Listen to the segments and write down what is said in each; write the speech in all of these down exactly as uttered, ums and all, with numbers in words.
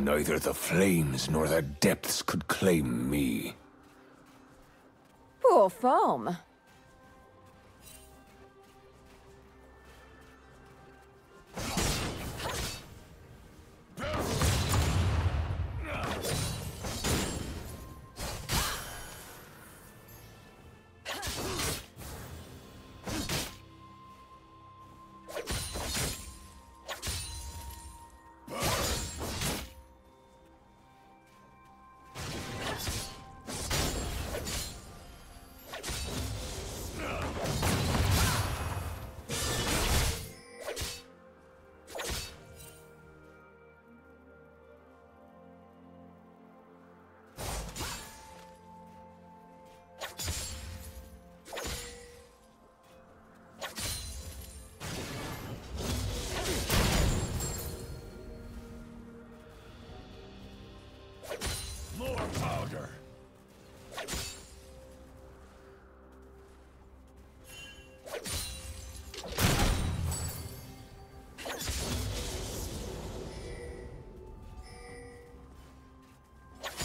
Neither the flames nor the depths could claim me. Poor form.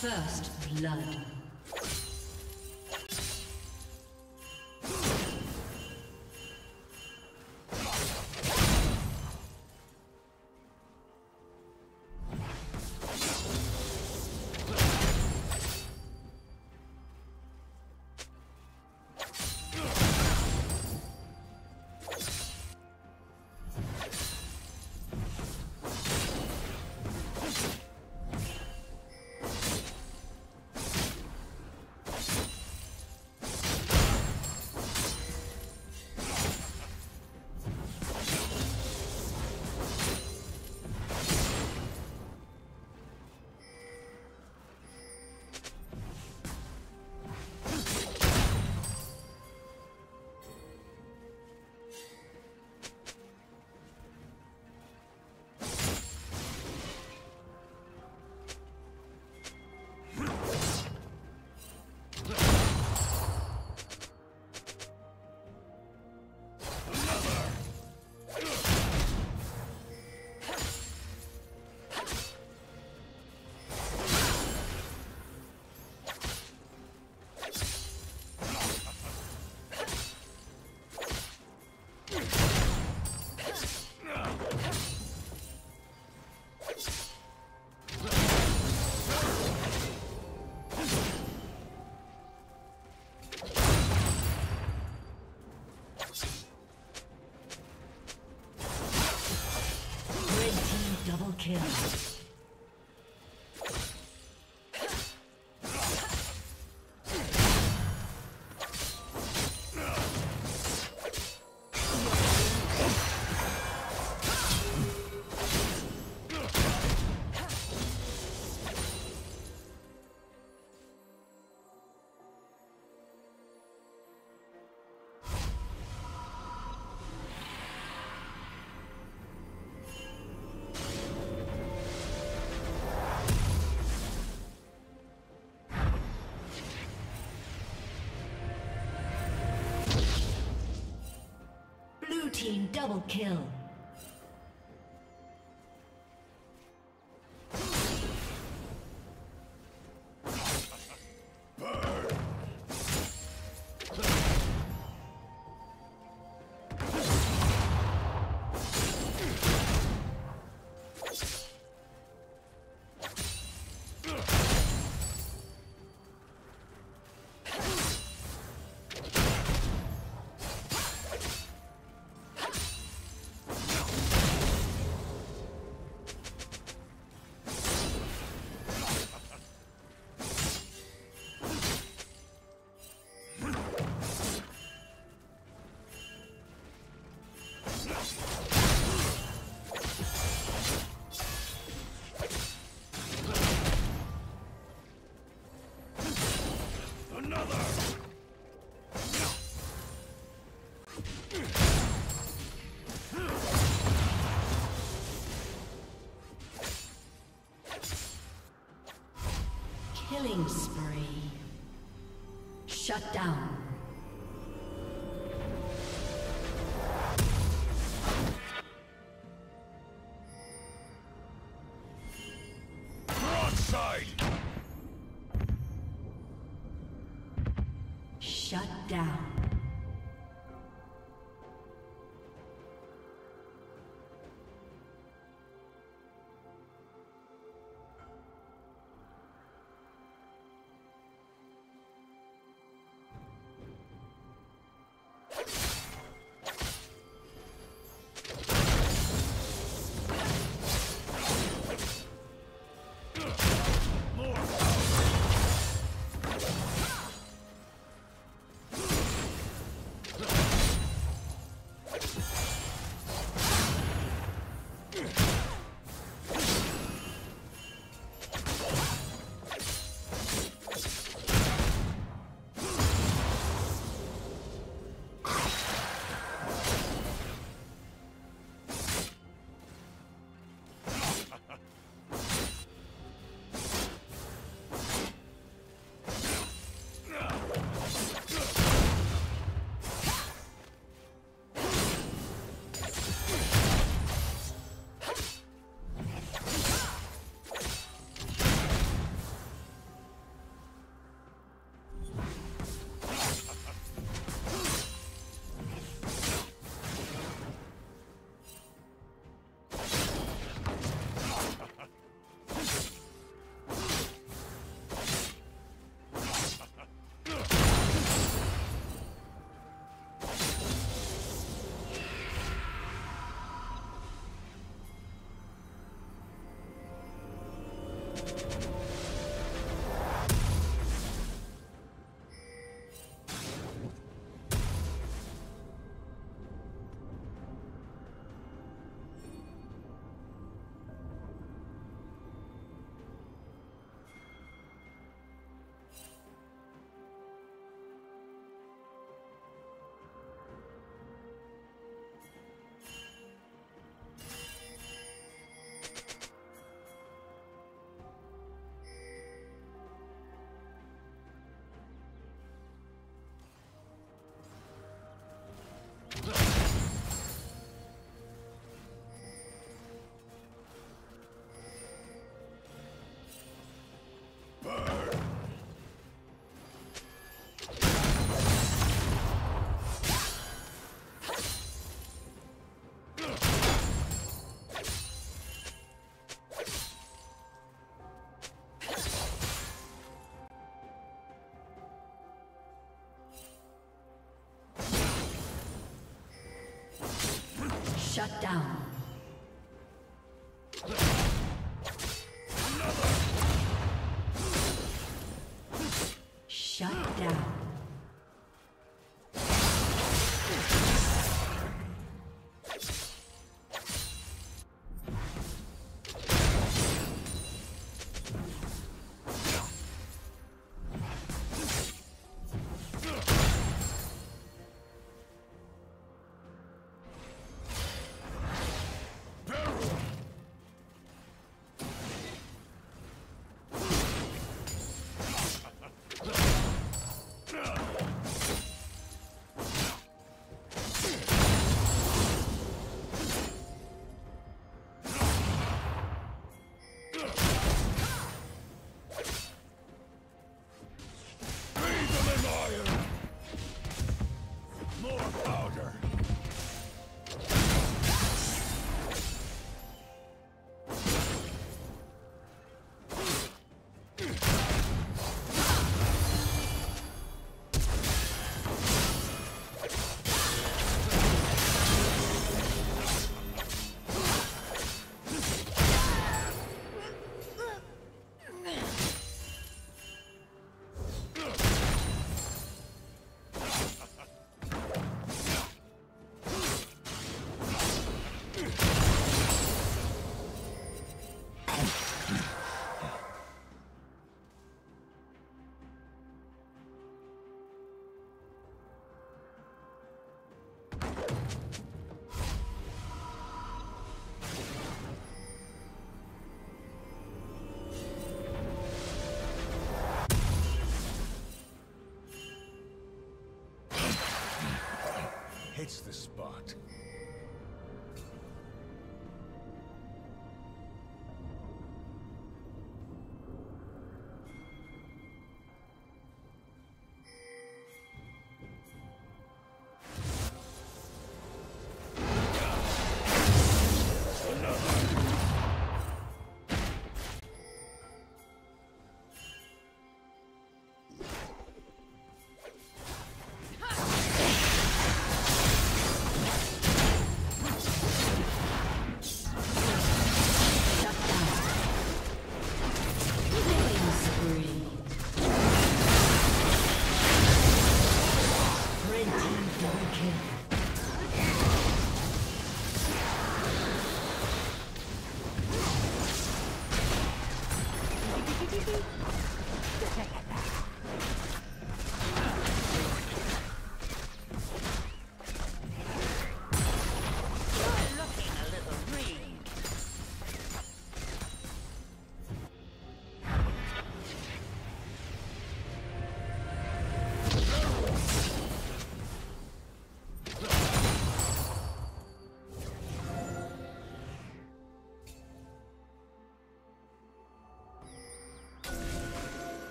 First blood. Kill. Team double kill. Killing spree. Shut down. side. Shut down. Shut down.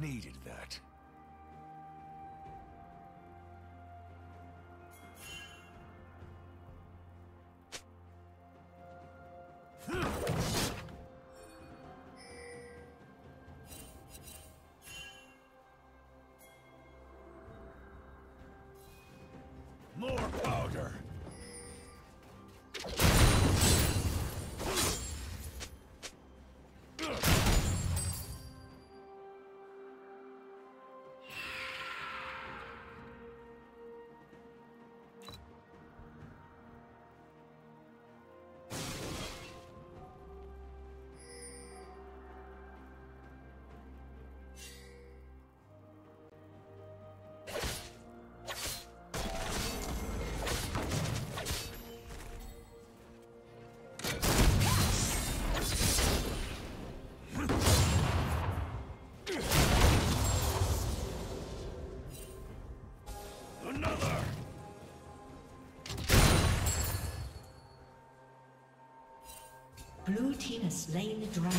Needed that. More powder. Blue team has slain the dragon.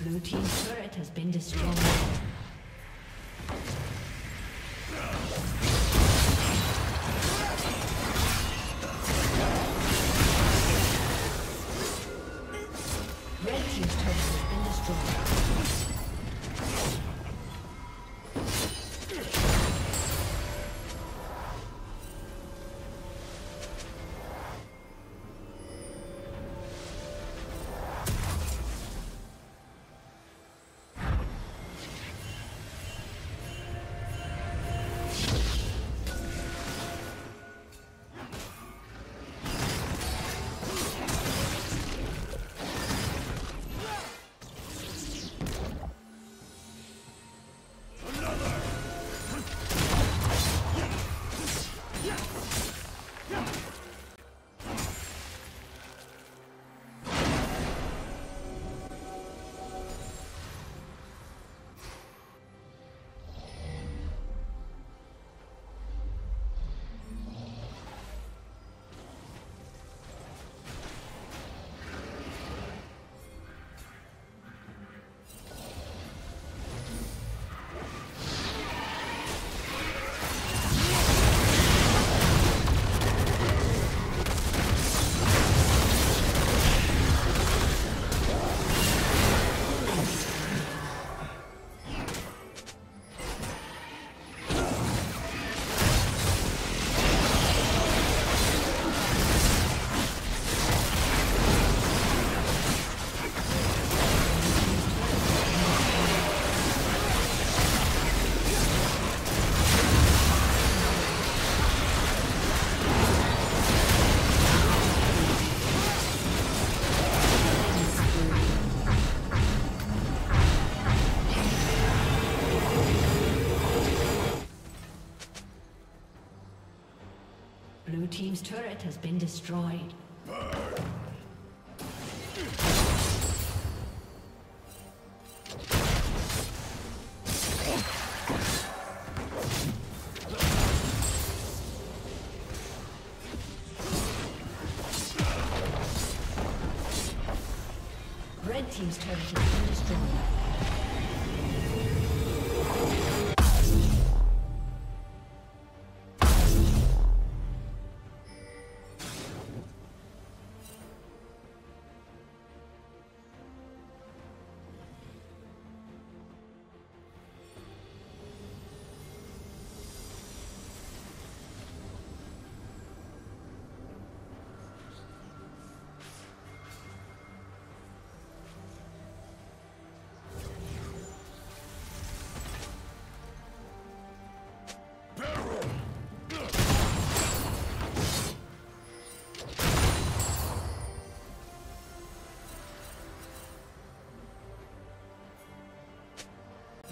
Blue team's turret has been destroyed.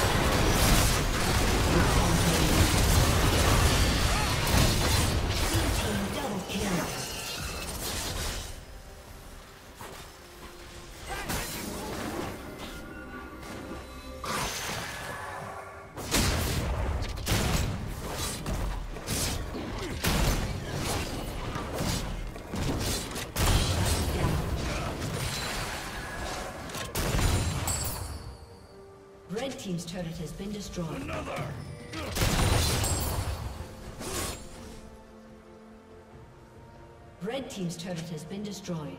Red team's turret has been destroyed. Red team's turret has been destroyed. Team double kill. Team's turret has been destroyed. Another. Red team's turret has been destroyed.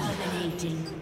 Dominating.